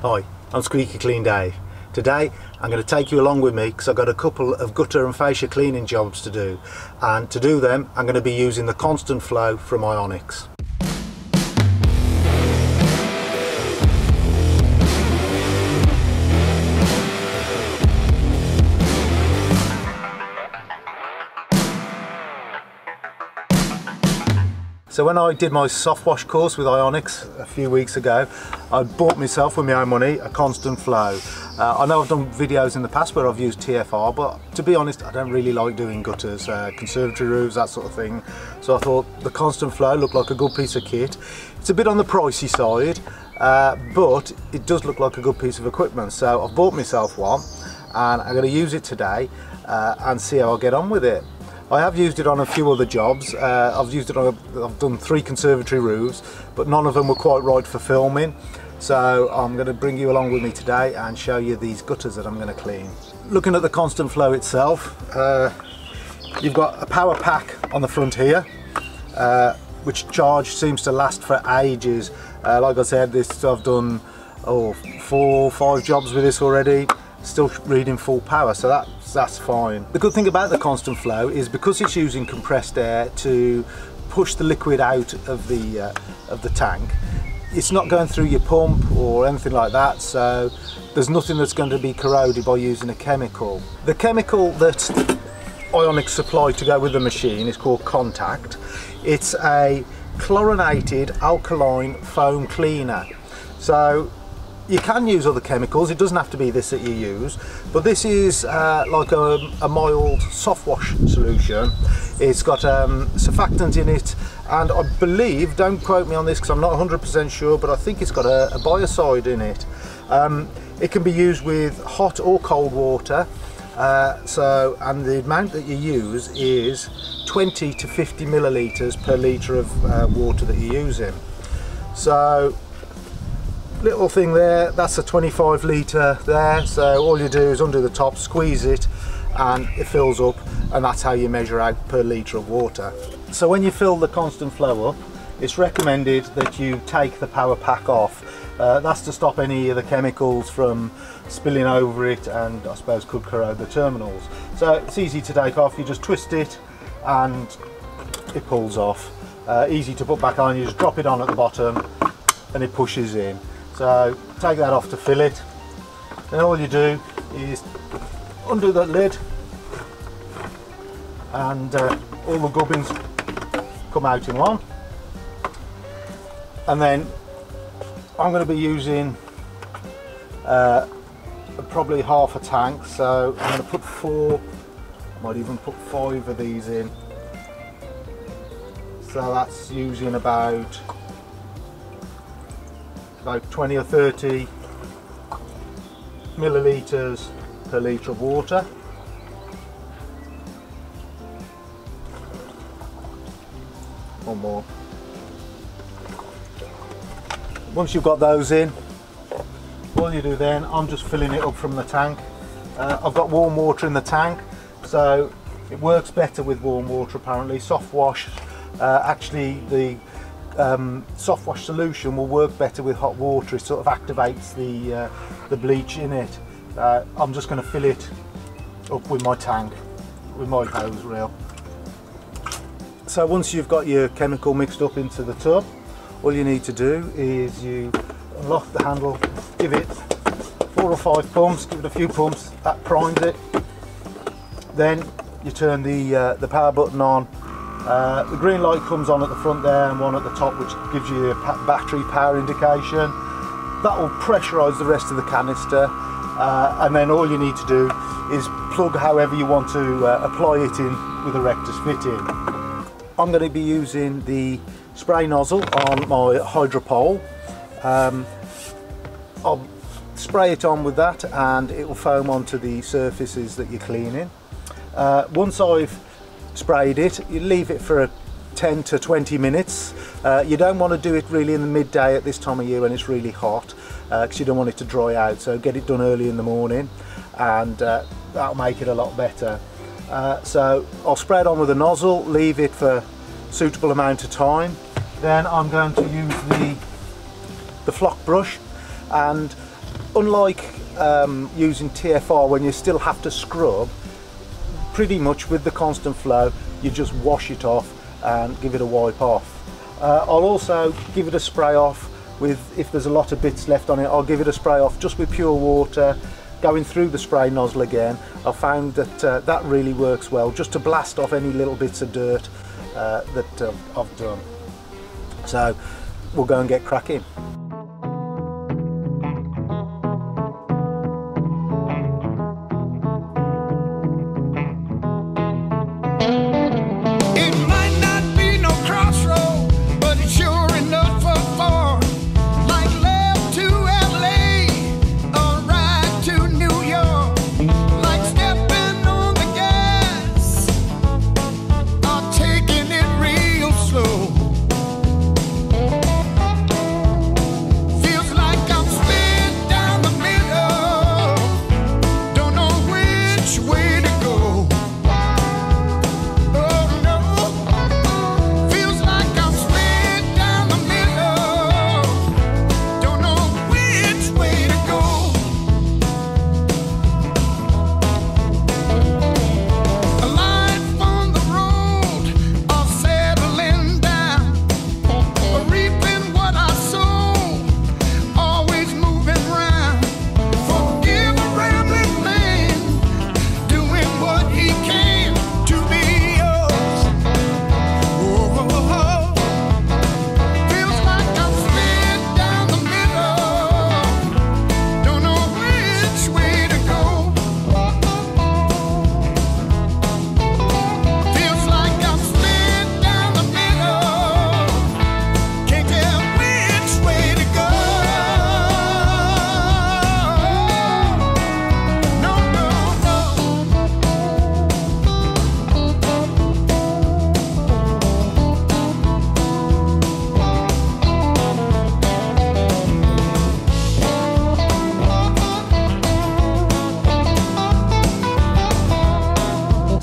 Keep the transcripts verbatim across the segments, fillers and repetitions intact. Hi, I'm Squeaky Clean Dave. Today I'm going to take you along with me because I've got a couple of gutter and fascia cleaning jobs to do, and to do them I'm going to be using the Constant Flow from Ionics. So when I did my soft wash course with Ionics a few weeks ago, I bought myself with my own money a Constant Flow. Uh, I know I've done videos in the past where I've used T F R, but to be honest I don't really like doing gutters, uh, conservatory roofs, that sort of thing. So I thought the Constant Flow looked like a good piece of kit. It's a bit on the pricey side, uh, but it does look like a good piece of equipment. So I've bought myself one and I'm going to use it today uh, and see how I get on with it. I have used it on a few other jobs. Uh, I've used it on, a, I've done three conservatory roofs, but none of them were quite right for filming. So I'm going to bring you along with me today and show you these gutters that I'm going to clean. Looking at the Constant Flow itself, uh, you've got a power pack on the front here, uh, which charge seems to last for ages. Uh, like I said, this I've done oh, four or five jobs with this already. Still reading full power, so that, that's fine. The good thing about the Constant Flow is because it's using compressed air to push the liquid out of the, uh, of the tank, it's not going through your pump or anything like that, so there's nothing that's going to be corroded by using a chemical. The chemical that Ionics supply to go with the machine is called Contact. It's a chlorinated alkaline foam cleaner. So you can use other chemicals, it doesn't have to be this that you use, but this is uh, like a, a mild soft wash solution. It's got um, surfactant in it, and I believe, don't quote me on this because I'm not one hundred percent sure, but I think it's got a, a biocide in it. Um, it can be used with hot or cold water, uh, so and the amount that you use is twenty to fifty millilitres per litre of uh, water that you're using. So little thing there, that's a twenty-five litre there, so all you do is undo the top, squeeze it, and it fills up, and that's how you measure out per litre of water. So when you fill the Constant Flow up, it's recommended that you take the power pack off. Uh, that's to stop any of the chemicals from spilling over it and I suppose could corrode the terminals. So it's easy to take off, you just twist it and it pulls off. Uh, easy to put back on, you just drop it on at the bottom and it pushes in. So take that off to fill it, then all you do is undo that lid and uh, all the gubbins come out in one. And then I'm going to be using uh, probably half a tank, so I'm going to put four, I might even put five of these in. So that's using about about twenty or thirty millilitres per litre of water. One more. Once you've got those in, all you do then, I'm just filling it up from the tank. Uh, I've got warm water in the tank, so it works better with warm water apparently. Soft wash, uh, actually the Um, soft wash solution will work better with hot water. It sort of activates the, uh, the bleach in it. Uh, I'm just going to fill it up with my tank, with my hose reel. So once you've got your chemical mixed up into the tub, all you need to do is you unlock the handle, give it four or five pumps, give it a few pumps, that primes it. Then you turn the, uh, the power button on. Uh, the green light comes on at the front there and one at the top which gives you a battery power indication. That will pressurise the rest of the canister, uh, and then all you need to do is plug however you want to uh, apply it in with a rectus fitting. I'm going to be using the spray nozzle on my Hydra Pole. Um, I'll spray it on with that and it will foam onto the surfaces that you're cleaning. Uh, once I've sprayed it, you leave it for a ten to twenty minutes. Uh, you don't want to do it really in the midday at this time of year when it's really hot, because uh, you don't want it to dry out, so get it done early in the morning and uh, that'll make it a lot better. Uh, so I'll spray it on with a nozzle, leave it for a suitable amount of time, Then I'm going to use the the flock brush, and unlike um, using T F R, when you still have to scrub, pretty much with the constant flow you just wash it off and give it a wipe off. uh, I'll also give it a spray off with, if there's a lot of bits left on it, I'll give it a spray off just with pure water going through the spray nozzle again. I found that uh, that really works well, just to blast off any little bits of dirt uh, that um, I've done. So we'll go and get cracking.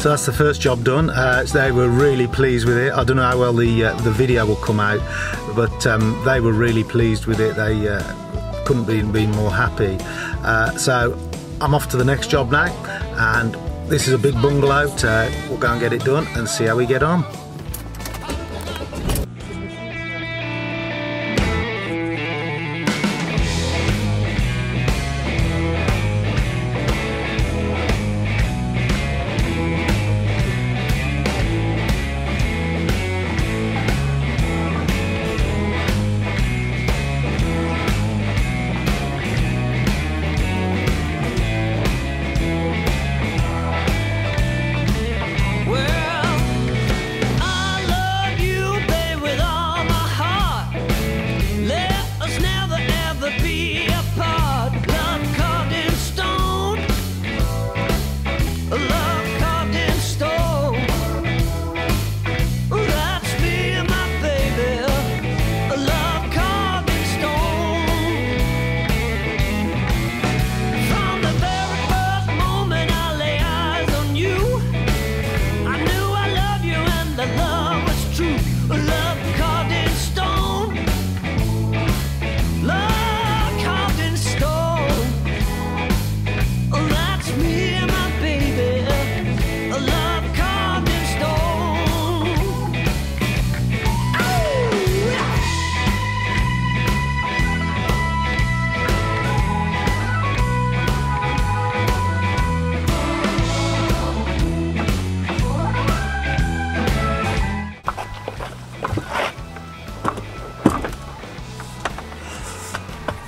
So that's the first job done. Uh, so they were really pleased with it. I don't know how well the uh, the video will come out, but um, they were really pleased with it. They uh, couldn't be been more happy. Uh, so I'm off to the next job now, and this is a big bungalow. Uh, we'll go and get it done and see how we get on.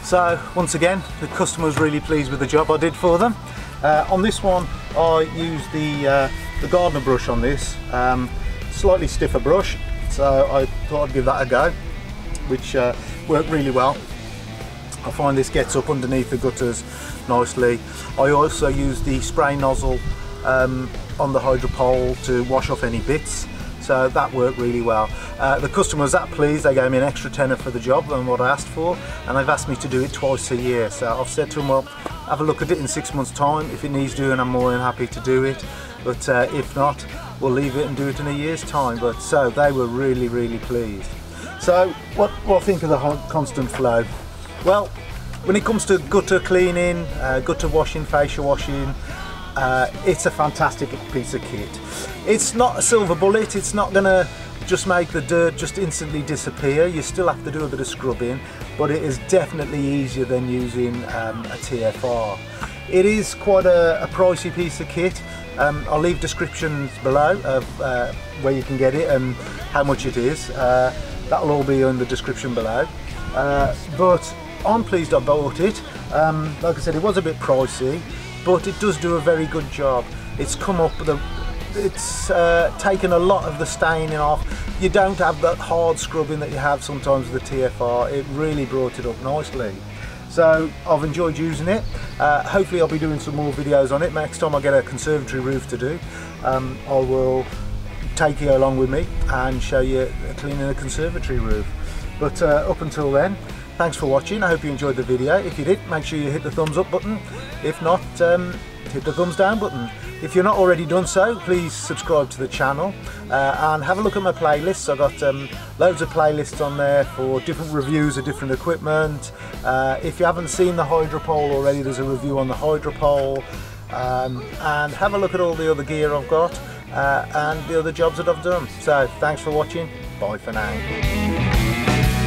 So once again, the customer was really pleased with the job I did for them. Uh, on this one, I used the, uh, the Gardiner brush on this, um, slightly stiffer brush, so I thought I'd give that a go, which uh, worked really well. I find this gets up underneath the gutters nicely. I also used the spray nozzle um, on the Hydra Pole to wash off any bits, so that worked really well. Uh, the customer was that pleased, they gave me an extra tenner for the job than what I asked for, and they've asked me to do it twice a year. So I've said to them, well, have a look at it in six months time. If it needs doing, I'm more than happy to do it, but uh, if not, we'll leave it and do it in a year's time. But so they were really, really pleased. So what, what think of the Constant Flow? Well, when it comes to gutter cleaning, uh, gutter washing, fascia washing, uh, it's a fantastic piece of kit. It's not a silver bullet, it's not going to just make the dirt just instantly disappear. You still have to do a bit of scrubbing, but it is definitely easier than using um, a T F R. It is quite a, a pricey piece of kit. Um, I'll leave descriptions below of uh, where you can get it and how much it is. Uh, that'll all be in the description below. Uh, but I'm pleased I bought it. Um, like I said, it was a bit pricey, but it does do a very good job. It's come up with a It's uh, taken a lot of the staining off. You don't have that hard scrubbing that you have sometimes with the T F R. It really brought it up nicely. So I've enjoyed using it. Uh, hopefully I'll be doing some more videos on it. Next time I get a conservatory roof to do, um, I will take you along with me and show you cleaning a conservatory roof. But uh, up until then, thanks for watching. I hope you enjoyed the video. If you did, make sure you hit the thumbs up button. If not, um, hit the thumbs down button. If you're not already done so, please subscribe to the channel uh, and have a look at my playlists. I've got um, loads of playlists on there for different reviews of different equipment. Uh, if you haven't seen the Hydra Pole already, there's a review on the Hydra Pole. Um, and have a look at all the other gear I've got uh, and the other jobs that I've done. So thanks for watching, bye for now.